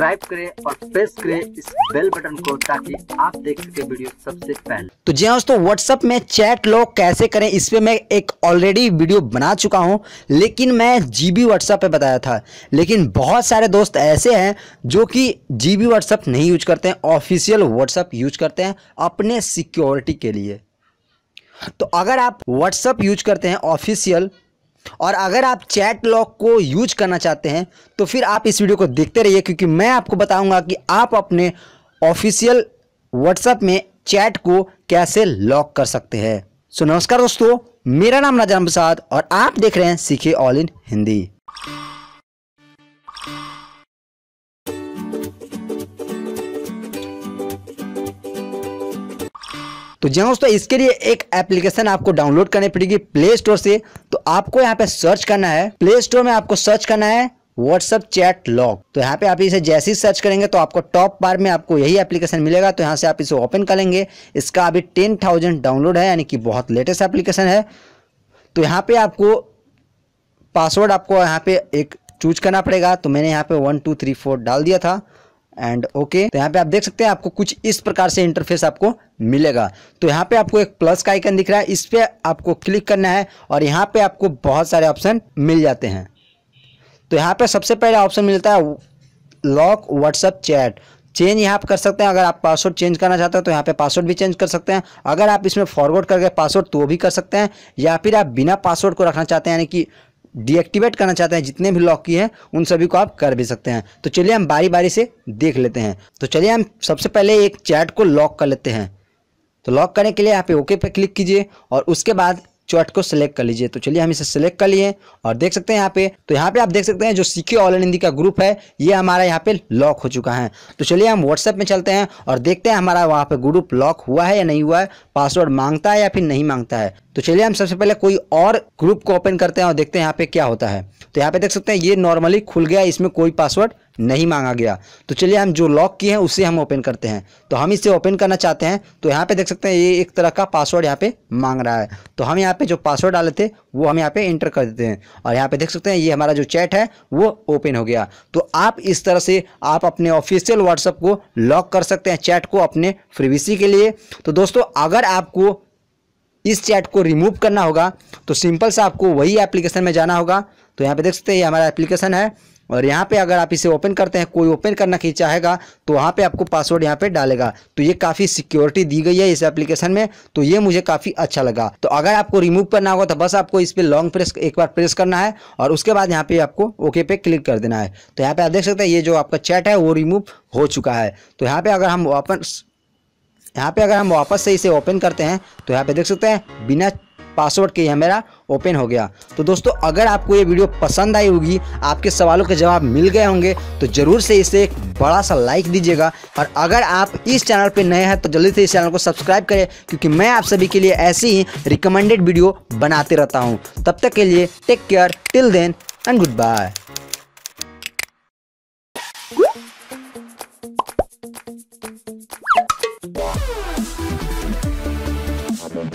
Subscribe करें और press करें इस बेल बटन को ताकि आप देख सके वीडियो सबसे पहले। तो जी हाँ दोस्तों, व्हाट्सएप में चैट लॉक कैसे करें इस पे मैं एक ऑलरेडी वीडियो बना चुका हूँ, लेकिन मैं जीबी व्हाट्सएप पे बताया था। लेकिन बहुत सारे दोस्त ऐसे हैं जो कि जीबी व्हाट्सएप नहीं यूज करते हैं, ऑफिशियल व्हाट्सएप यूज करते हैं अपने सिक्योरिटी के लिए। तो अगर आप व्हाट्सएप यूज करते हैं ऑफिशियल और अगर आप चैट लॉक को यूज करना चाहते हैं तो फिर आप इस वीडियो को देखते रहिए, क्योंकि मैं आपको बताऊंगा कि आप अपने ऑफिशियल व्हाट्सएप में चैट को कैसे लॉक कर सकते हैं। सो नमस्कार दोस्तों, मेरा नाम राजाराम प्रसाद और आप देख रहे हैं सीखे ऑल इन हिंदी। तो जी दोस्तों, इसके लिए एक एप्लीकेशन आपको डाउनलोड करनी पड़ेगी प्ले स्टोर से। तो आपको यहाँ पे सर्च करना है, प्ले स्टोर में आपको सर्च करना है व्हाट्सएप चैट लॉक। तो यहाँ पे आप इसे जैसे ही सर्च करेंगे तो आपको टॉप बार में आपको यही एप्लीकेशन मिलेगा। तो यहाँ से आप इसे ओपन करेंगे। इसका अभी 10,000 डाउनलोड है, यानी कि बहुत लेटेस्ट एप्लीकेशन है। तो यहाँ पे आपको पासवर्ड आपको यहाँ पे एक चूज करना पड़ेगा। तो मैंने यहाँ पे 1 2 3 4 डाल दिया था एंड ओके। तो यहाँ पे आप देख सकते हैं आपको कुछ इस प्रकार से इंटरफेस आपको मिलेगा। तो यहाँ पे आपको एक प्लस का आइकन दिख रहा है, इस पे आपको क्लिक करना है और यहाँ पे आपको बहुत सारे ऑप्शन मिल जाते हैं। तो यहाँ पे सबसे पहला ऑप्शन मिलता है लॉक व्हाट्सएप चैट चेंज। यहाँ आप कर सकते हैं, अगर आप पासवर्ड चेंज करना चाहते हैं तो यहाँ पे पासवर्ड भी चेंज कर सकते हैं। अगर आप इसमें फॉरवर्ड करके पासवर्ड तो भी कर सकते हैं, या फिर आप बिना पासवर्ड को रखना चाहते हैं यानी कि डीएक्टिवेट करना चाहते हैं जितने भी लॉक की हैं उन सभी को आप कर भी सकते हैं। तो चलिए हम बारी बारी से देख लेते हैं। तो चलिए हम सबसे पहले एक चैट को लॉक कर लेते हैं। तो लॉक करने के लिए यहाँ पे ओके पे क्लिक कीजिए और उसके बाद चैट को सिलेक्ट कर लीजिए। तो चलिए हम इसे सिलेक्ट कर लिए और देख सकते हैं यहाँ पे। तो यहाँ पे आप देख सकते हैं जो सीखे ऑल इन हिंदी का ग्रुप है ये हमारा यहाँ पे लॉक हो चुका है। तो चलिए हम व्हाट्सएप में चलते हैं और देखते हैं हमारा वहाँ पे ग्रुप लॉक हुआ है या नहीं हुआ है, पासवर्ड मांगता है या फिर नहीं मांगता है। तो चलिए हम सबसे पहले कोई और ग्रुप को ओपन करते हैं और देखते हैं यहाँ पे क्या होता है। तो यहाँ पे देख सकते हैं ये नॉर्मली खुल गया, इसमें कोई पासवर्ड नहीं मांगा गया। तो चलिए हम जो लॉक किए हैं उसे हम ओपन करते हैं। तो हम इसे ओपन करना चाहते हैं। तो यहाँ पे देख सकते हैं ये एक तरह का पासवर्ड यहाँ पे मांग रहा है। तो हम यहाँ पे जो पासवर्ड डाले थे वो हम यहाँ पे एंटर कर देते हैं और यहाँ पे देख सकते हैं ये हमारा जो चैट है वो ओपन हो गया। तो आप इस तरह से आप अपने ऑफिशियल व्हाट्सएप को लॉक कर सकते हैं, चैट को, अपने प्राइवेसी के लिए। तो दोस्तों, अगर आपको इस चैट को रिमूव करना होगा तो सिंपल से आपको वही एप्लीकेशन में जाना होगा। तो यहाँ पे देख सकते हैं ये हमारा एप्लीकेशन है और यहाँ पे अगर आप इसे ओपन करते हैं, कोई ओपन करना की चाहेगा तो वहाँ पे आपको पासवर्ड यहाँ पे डालेगा। तो ये काफ़ी सिक्योरिटी दी गई है इस एप्लीकेशन में, तो ये मुझे काफ़ी अच्छा लगा। तो अगर आपको रिमूव करना होगा तो बस आपको इस पर लॉन्ग प्रेस एक बार प्रेस करना है और उसके बाद यहाँ पे आपको ओके पे क्लिक कर देना है। तो यहाँ पर आप देख सकते हैं ये जो आपका चैट है वो रिमूव हो चुका है। तो यहाँ पर अगर हम वापस से इसे ओपन करते हैं तो यहाँ पे देख सकते हैं बिना पासवर्ड के यह मेरा ओपन हो गया। तो दोस्तों, अगर आपको ये वीडियो पसंद आई होगी, आपके सवालों के जवाब मिल गए होंगे, तो ज़रूर से इसे एक बड़ा सा लाइक दीजिएगा। और अगर आप इस चैनल पे नए हैं तो जल्दी से इस चैनल को सब्सक्राइब करें, क्योंकि मैं आप सभी के लिए ऐसी ही रिकमेंडेड वीडियो बनाते रहता हूँ। तब तक के लिए take care, till then and good bye.